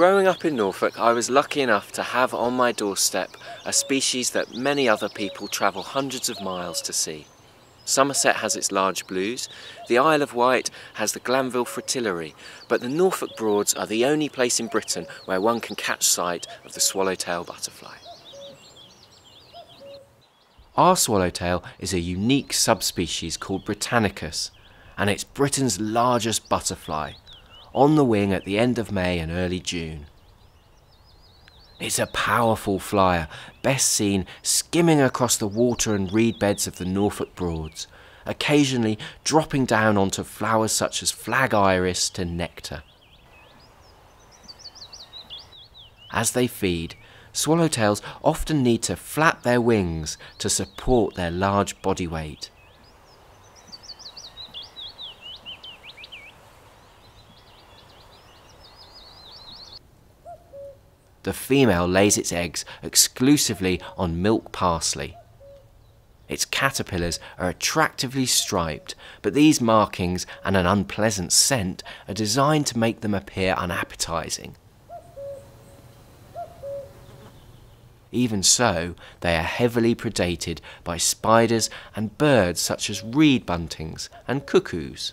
Growing up in Norfolk, I was lucky enough to have on my doorstep a species that many other people travel hundreds of miles to see. Somerset has its large blues, the Isle of Wight has the Glanville fritillary, but the Norfolk Broads are the only place in Britain where one can catch sight of the swallowtail butterfly. Our swallowtail is a unique subspecies called Britannicus, and it's Britain's largest butterfly, on the wing at the end of May and early June. It's a powerful flyer, best seen skimming across the water and reed beds of the Norfolk Broads, occasionally dropping down onto flowers such as flag iris to nectar. As they feed, swallowtails often need to flap their wings to support their large body weight. The female lays its eggs exclusively on milk parsley. Its caterpillars are attractively striped, but these markings and an unpleasant scent are designed to make them appear unappetizing. Even so, they are heavily predated by spiders and birds such as reed buntings and cuckoos.